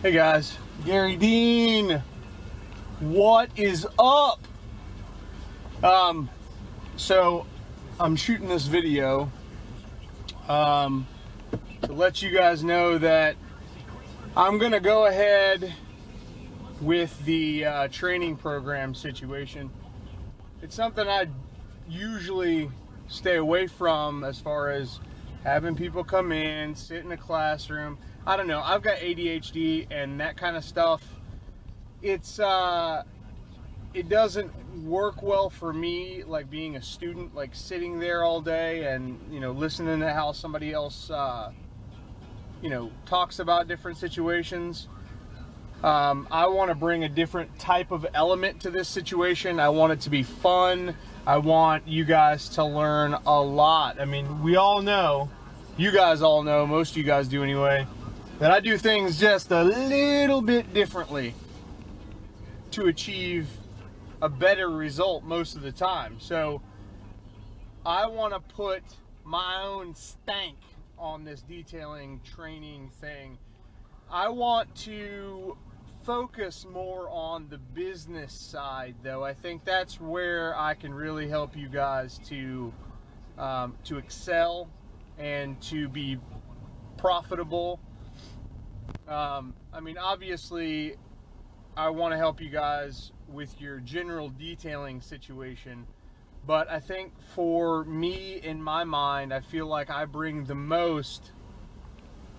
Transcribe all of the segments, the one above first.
Hey guys, Garry Dean. What is up? So I'm shooting this video to let you guys know that I'm gonna go ahead with the training program situation. It's something I usually stay away from as far as having people come in, sit in a classroom. I don't know, I've got ADHD and that kind of stuff. It's it doesn't work well for me, like being a student, like sitting there all day and, you know, listening to how somebody else you know, talks about different situations. I want to bring a different type of element to this situation. I want it to be fun. I want you guys to learn a lot. I mean, we all know, you guys all know, most of you guys do anyway, that I do things just a little bit differently to achieve a better result most of the time. So I want to put my own stank on this detailing training thing. I want to focus more on the business side, though. I think that's where I can really help you guys to excel and to be profitable. I mean, obviously, I want to help you guys with your general detailing situation, but I think for me, in my mind, I feel like I bring the most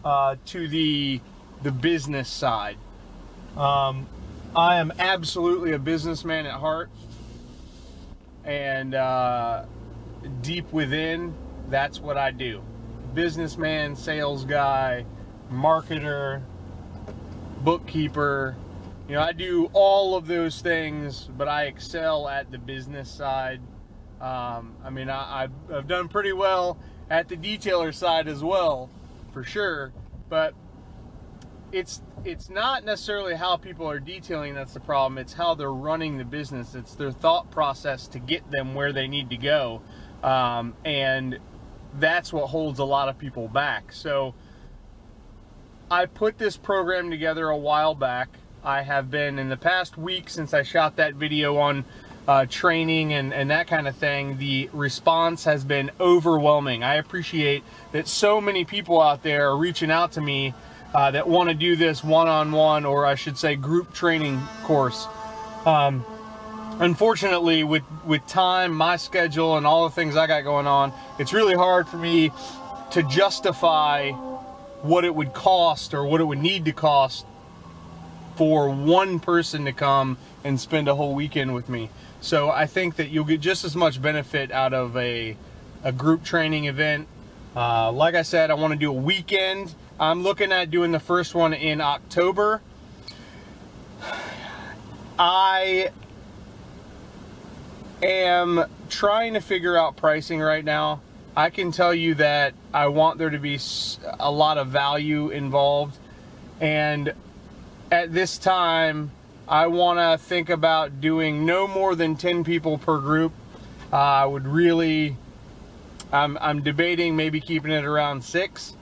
to the business side. I am absolutely a businessman at heart, and deep within, that's what I do. Businessman, sales guy, marketer, bookkeeper, you know, I do all of those things, but I excel at the business side. I mean, I've done pretty well at the detailer side as well, for sure, but it's not necessarily how people are detailing that's the problem. It's how they're running the business. It's their thought process to get them where they need to go, and that's what holds a lot of people back. So I put this program together a while back. I have been, in the past week since I shot that video on training and that kind of thing, the response has been overwhelming. I appreciate that so many people out there are reaching out to me that want to do this one-on-one, or I should say group training course. Unfortunately, with time, my schedule, and all the things I got going on, it's really hard for me to justify what it would cost or what it would need to cost for one person to come and spend a whole weekend with me. So I think that you'll get just as much benefit out of a group training event. Like I said, I want to do a weekend. I'm looking at doing the first one in October. I am trying to figure out pricing right now. I can tell you that I want there to be a lot of value involved. And at this time, I want to think about doing no more than 10 people per group. I would really, I'm debating maybe keeping it around 6.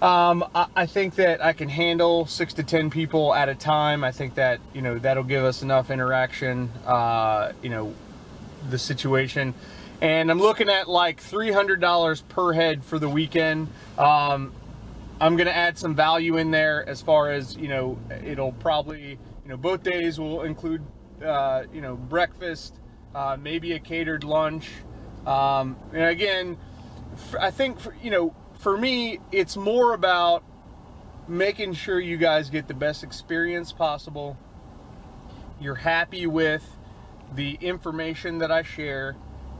I think that I can handle 6 to 10 people at a time. I think that, you know, that'll give us enough interaction, you know, the situation. And I'm looking at like $300 per head for the weekend. I'm going to add some value in there as far as, you know, it'll probably, you know, both days will include, you know, breakfast, maybe a catered lunch. And again, I think, you know, for me, it's more about making sure you guys get the best experience possible. You're happy with the information that I share,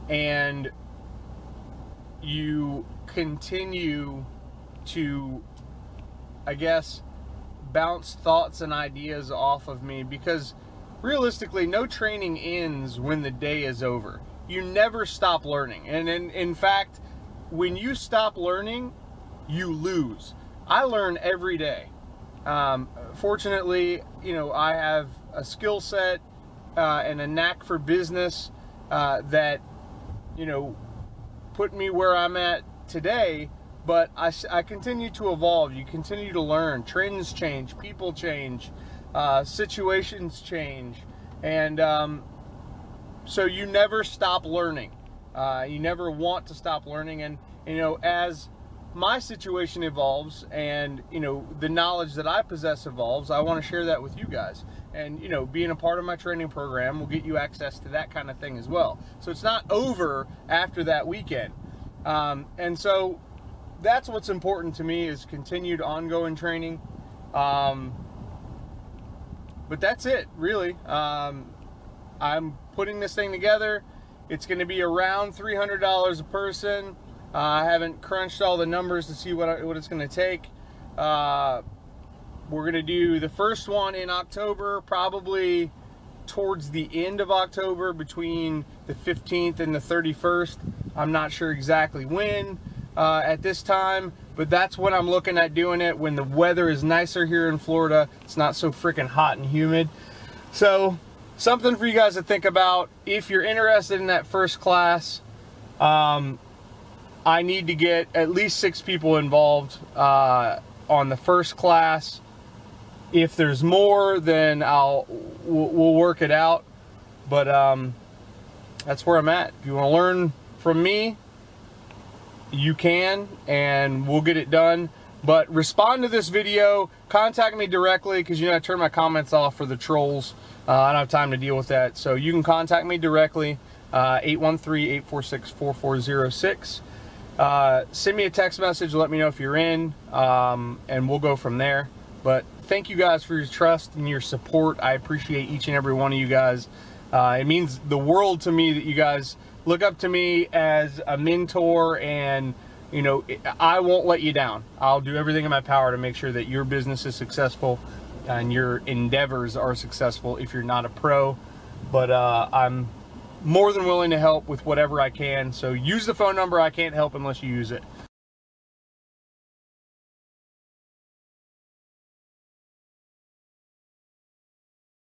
and you continue to, I guess, bounce thoughts and ideas off of me, because realistically, no training ends when the day is over. You never stop learning, and in fact, when you stop learning, you lose. I learn every day. Fortunately, you know, I have a skill set and a knack for business that, you know, put me where I'm at today. But I continue to evolve. You continue to learn. Trends change. People change. Situations change. And so you never stop learning. You never want to stop learning. And, you know, as my situation evolves and, you know, the knowledge that I possess evolves, I want to share that with you guys. And, you know, being a part of my training program will get you access to that kind of thing as well. So it's not over after that weekend. And so that's what's important to me is continued ongoing training. But that's it, really. I'm putting this thing together. It's going to be around $300 a person. I haven't crunched all the numbers to see what it's going to take. We're going to do the first one in October, probably towards the end of October, between the 15th and the 31st. I'm not sure exactly when at this time, but that's when I'm looking at doing it, when the weather is nicer here in Florida. It's not so freaking hot and humid. So something for you guys to think about. If you're interested in that first class, I need to get at least 6 people involved on the first class. If there's more, then we'll work it out. But that's where I'm at. If you want to learn from me, you can, and we'll get it done. But respond to this video. Contact me directly, because you know I turn my comments off for the trolls. I don't have time to deal with that. So you can contact me directly, 813-846-4406. Send me a text message, let me know if you're in, and we'll go from there. But thank you guys for your trust and your support. I appreciate each and every one of you guys. It means the world to me that you guys look up to me as a mentor, and you know, I won't let you down. I'll do everything in my power to make sure that your business is successful and your endeavors are successful if you're not a pro. But I'm more than willing to help with whatever I can. So use the phone number. I can't help unless you use it.